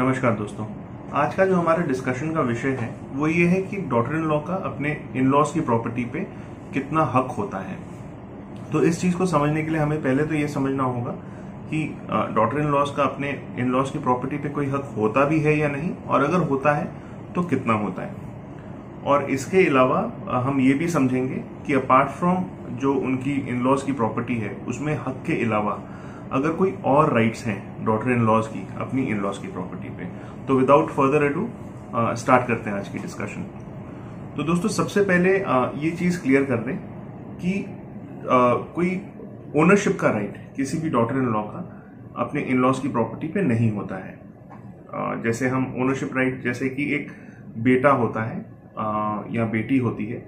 नमस्कार दोस्तों, आज का जो हमारा डिस्कशन का विषय है वो ये है कि डॉटर इन लॉ का अपने इन लॉज की प्रॉपर्टी पे कितना हक होता है। तो इस चीज को समझने के लिए हमें पहले तो ये समझना होगा कि डॉटर इन लॉज का अपने इन लॉज की प्रॉपर्टी पे कोई हक होता भी है या नहीं, और अगर होता है तो कितना होता है। और इसके अलावा हम ये भी समझेंगे कि अपार्ट फ्रॉम जो उनकी इन लॉज की प्रॉपर्टी है उसमें हक के अलावा अगर कोई और राइट्स हैं डॉटर इन लॉज की अपनी इन लॉज की प्रॉपर्टी पे। तो विदाउट फर्दर अडू स्टार्ट करते हैं आज की डिस्कशन। तो दोस्तों सबसे पहले ये चीज क्लियर कर दें कि कोई ओनरशिप का राइट किसी भी डॉटर इन लॉ का अपने इन लॉज की प्रॉपर्टी पे नहीं होता है। जैसे हम ओनरशिप राइट जैसे कि एक बेटा होता है या बेटी होती है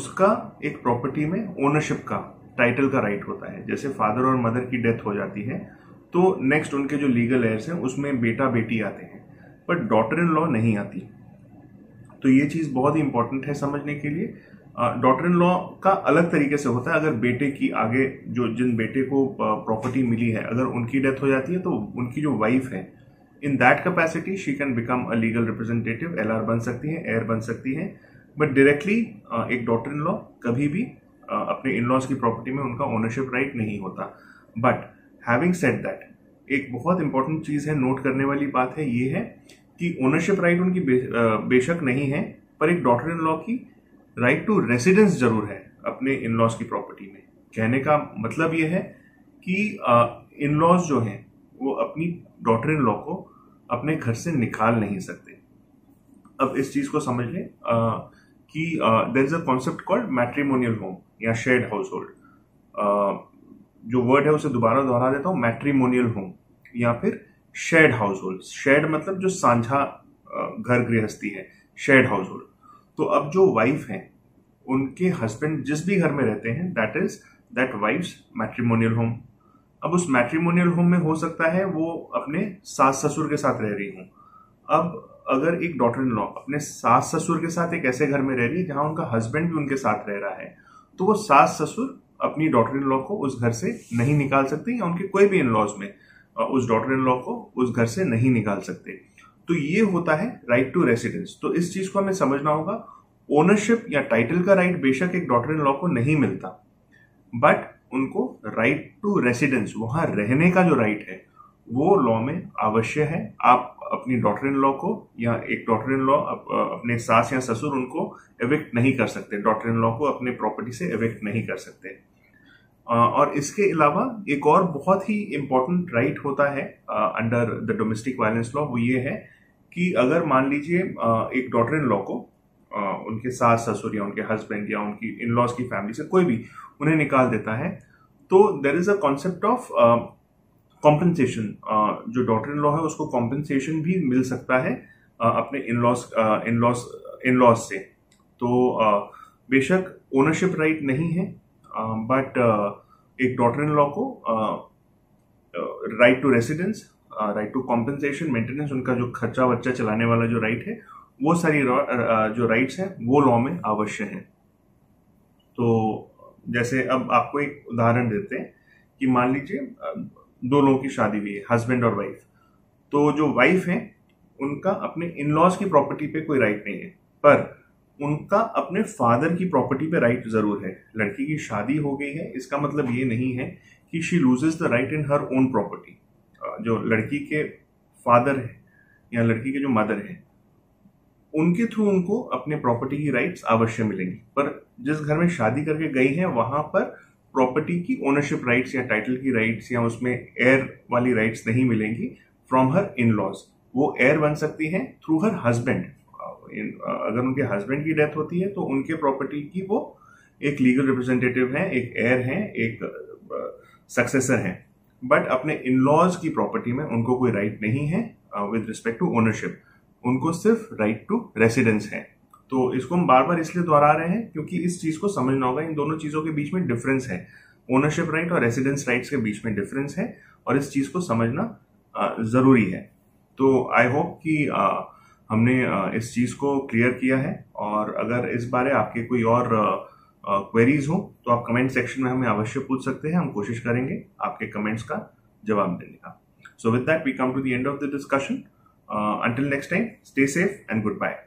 उसका एक प्रॉपर्टी में ओनरशिप का टाइटल का राइट होता है। जैसे फादर और मदर की डेथ हो जाती है तो नेक्स्ट उनके जो लीगल एयर्स हैं उसमें बेटा बेटी आते हैं, पर डॉटर इन लॉ नहीं आती। तो ये चीज़ बहुत ही इंपॉर्टेंट है समझने के लिए। डॉटर इन लॉ का अलग तरीके से होता है। अगर बेटे की आगे जो जिन बेटे को प्रॉपर्टी मिली है अगर उनकी डेथ हो जाती है तो उनकी जो वाइफ है in that capacity she can become a legal representative, LR बन सकती हैं, एयर बन सकती हैं, बट डायरेक्टली एक डॉटर इन लॉ कभी भी अपने इन लॉज की प्रॉपर्टी में उनका ओनरशिप राइट नहीं होता। बट हैविंग सेड दैट, एक बहुत इंपॉर्टेंट चीज़ है, नोट करने वाली बात है ये है कि ओनरशिप राइट उनकी बेशक नहीं है, पर एक डॉटर इन लॉ की राइट टू रेसिडेंस जरूर है अपने इन लॉज की प्रॉपर्टी में। कहने का मतलब ये है कि इन लॉज जो हैं वो अपनी डॉटर इन लॉ को अपने घर से निकाल नहीं सकते। अब इस चीज़ को समझ लें कि there is a concept called matrimonial home या शेयर्ड हाउस होल्ड। जो वर्ड है उसे दोबारा दोहरा देता हूँ, मैट्रीमोनियल होम या फिर शेयर्ड हाउस होल्ड। शेयर्ड मतलब जो साझा घर गृहस्थी है, शेयर्ड हाउस होल्ड। तो अब जो वाइफ हैं उनके हस्बैंड जिस भी घर में रहते हैं that is that wife's matrimonial home. अब उस मैट्रीमोनियल होम में हो सकता है वो अपने सास ससुर के साथ रह रही हूँ। अब अगर एक डॉटर इन लॉ अपने सास ससुर के साथ एक ऐसे घर में रह रही है जहाँ उनका हस्बैंड भी उनके साथ रह रहा है तो वो सास ससुर अपनी डॉटर इन लॉ को उस घर से नहीं निकाल सकते, या उनके कोई भी इन लॉज में उस डॉटर इन लॉ को उस घर से नहीं निकाल सकते। तो ये होता है राइट टू रेसिडेंस। तो इस चीज़ को हमें समझना होगा। ओनरशिप या टाइटल का राइट बेशक एक डॉटर इन लॉ को नहीं मिलता, बट उनको राइट टू रेसिडेंस, वहाँ रहने का जो राइट है वो लॉ में अवश्य है। आप अपनी डॉटर इन लॉ को या एक डॉटर इन लॉ अपने सास या ससुर उनको एविक्ट नहीं कर सकते, डॉटर इन लॉ को अपने प्रॉपर्टी से एविक्ट नहीं कर सकते। और इसके अलावा एक और बहुत ही इम्पोर्टेंट राइट होता है under the domestic violence law, वो ये है कि अगर मान लीजिए एक डॉटर इन लॉ को उनके सास ससुर या उनके हस्बैंड या उनकी इन लॉज की फैमिली से कोई भी उन्हें निकाल देता है तो there is a concept of compensation. जो डॉटर इन लॉ है उसको कॉम्पनसेशन भी मिल सकता है अपने इन लॉज से। तो बेशक ओनरशिप राइट नहीं है, बट एक डॉटर इन लॉ को right to residence, right to compensation, maintenance, उनका जो खर्चा वर्चा चलाने वाला जो राइट है वो सारी जो राइट्स हैं वो लॉ में अवश्य हैं। तो जैसे अब आपको एक उदाहरण देते हैं कि मान लीजिए दो लोगों की शादी हुई है, हस्बैंड और वाइफ। तो जो वाइफ है उनका अपने इन लॉज की प्रॉपर्टी पे कोई राइट नहीं है, पर उनका अपने फादर की प्रॉपर्टी पे राइट जरूर है। लड़की की शादी हो गई है, इसका मतलब ये नहीं है कि she loses the right in her own property. जो लड़की के फादर है या लड़की के जो मदर है उनके थ्रू उनको अपने प्रॉपर्टी की राइट्स अवश्य मिलेंगी, पर जिस घर में शादी करके गई हैं वहाँ पर प्रॉपर्टी की ओनरशिप राइट्स या टाइटल की राइट्स या उसमें एयर वाली राइट्स नहीं मिलेंगी फ्रॉम हर इन लॉज। वो एयर बन सकती हैं थ्रू हर हस्बैंड। अगर उनके हस्बैंड की डेथ होती है तो उनके प्रॉपर्टी की वो एक लीगल रिप्रेजेंटेटिव हैं, एक एयर हैं, एक सक्सेसर हैं, बट अपने इन लॉज की प्रॉपर्टी में उनको कोई राइट नहीं है विद रिस्पेक्ट टू ओनरशिप। उनको सिर्फ राइट टू रेसिडेंस है। तो इसको हम बार बार इसलिए दोहरा रहे हैं क्योंकि इस चीज़ को समझना होगा, इन दोनों चीज़ों के बीच में डिफरेंस है। ओनरशिप राइट और रेसिडेंस राइट्स के बीच में डिफरेंस है और इस चीज़ को समझना ज़रूरी है। तो आई होप कि हमने इस चीज़ को क्लियर किया है, और अगर इस बारे आपके कोई और क्वेरीज हो तो आप कमेंट सेक्शन में हमें अवश्य पूछ सकते हैं। हम कोशिश करेंगे आपके कमेंट्स का जवाब देने का। So with that we come to the end of the discussion. Until next time, stay safe and goodbye.